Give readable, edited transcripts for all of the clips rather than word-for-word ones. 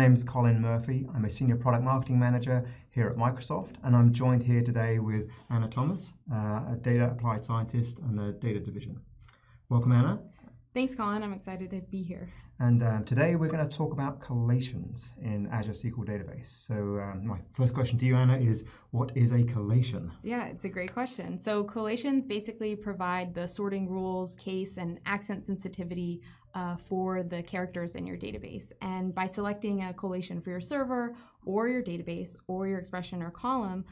name's Colin Murphy. I'm a Senior Product Marketing Manager here at Microsoft, and I'm joined here today with Anna Thomas, a Data Applied Scientist in the Data Division. Welcome, Anna. Thanks, Colin. I'm excited to be here. And today we're going to talk about collations in Azure SQL Database. So my first question to you, Anna, is what is a collation? Yeah, it's a great question. So collations basically provide the sorting rules, case, and accent sensitivity for the characters in your database. And by selecting a collation for your server or your database or your expression or column,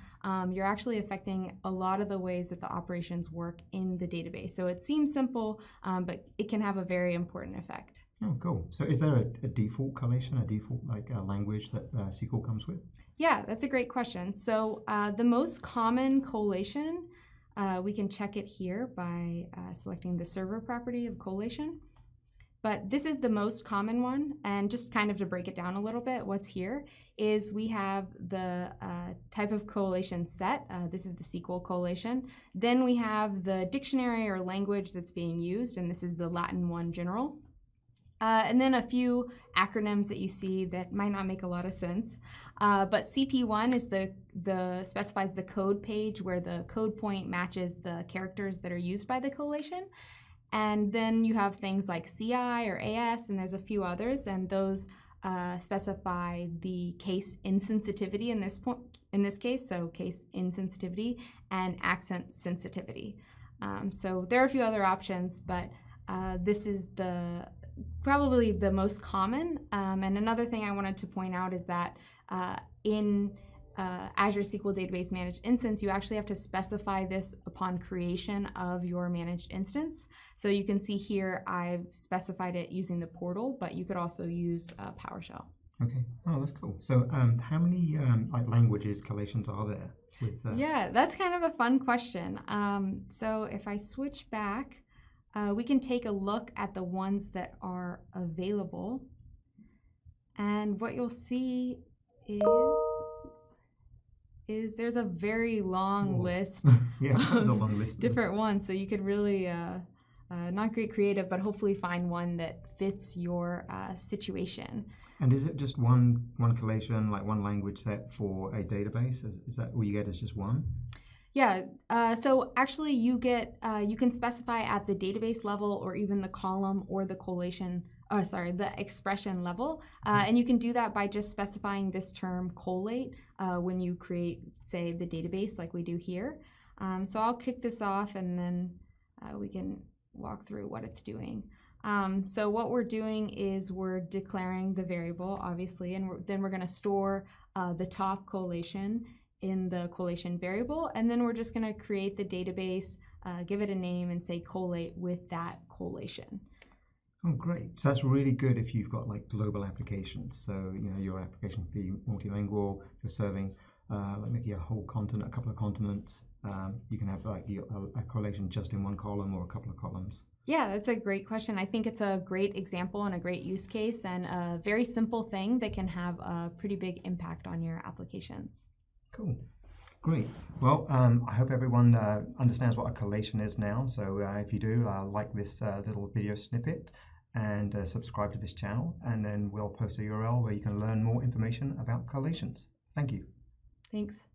you're actually affecting a lot of the ways that the operations work in the database. So it seems simple, but it can have a very important effect. Oh, cool. So is there a default collation, a default language that SQL comes with? Yeah, that's a great question. So the most common collation, we can check it here by selecting the server property of collation. But this is the most common one, and just kind of to break it down a little bit, what's here is we have the type of collation set. This is the SQL collation. Then we have the dictionary or language that's being used, and this is the Latin one, general. And then a few acronyms that you see that might not make a lot of sense. But CP1 is specifies the code page where the code point matches the characters that are used by the collation. And then you have things like CI or AS, and there's a few others, and those specify the case insensitivity in this case, so case insensitivity and accent sensitivity. So there are a few other options, but this is probably the most common. And another thing I wanted to point out is that in Azure SQL Database Managed Instance, you actually have to specify this upon creation of your managed instance. So you can see here I've specified it using the portal, but you could also use PowerShell. Okay. Oh, that's cool. So how many languages collations are there? Yeah, that's kind of a fun question. So if I switch back, we can take a look at the ones that are available. And what you'll see is there's a very long list of different ones. So you could really, not great creative, but hopefully find one that fits your situation. And is it just one collation, like one language set for a database? Is that all you get is just one? Yeah, so actually you get, you can specify at the database level or even the column or the collation, the expression level. And you can do that by just specifying this term collate when you create, say, the database like we do here. So I'll kick this off and then we can walk through what it's doing. So what we're doing is we're declaring the variable, obviously, and then we're going to store the top collation in the collation variable, and then we're just going to create the database, give it a name, and say collate with that collation. Oh, great. So that's really good if you've got like global applications. So, you know, your application could be multilingual, you're serving like maybe a whole continent, a couple of continents. You can have like a collation just in one column or a couple of columns. Yeah, that's a great question. I think it's a great example and a great use case and a very simple thing that can have a pretty big impact on your applications. Cool. Great. Well, I hope everyone understands what a collation is now. So if you do, like this little video snippet and subscribe to this channel, and then we'll post a URL where you can learn more information about collations. Thank you. Thanks.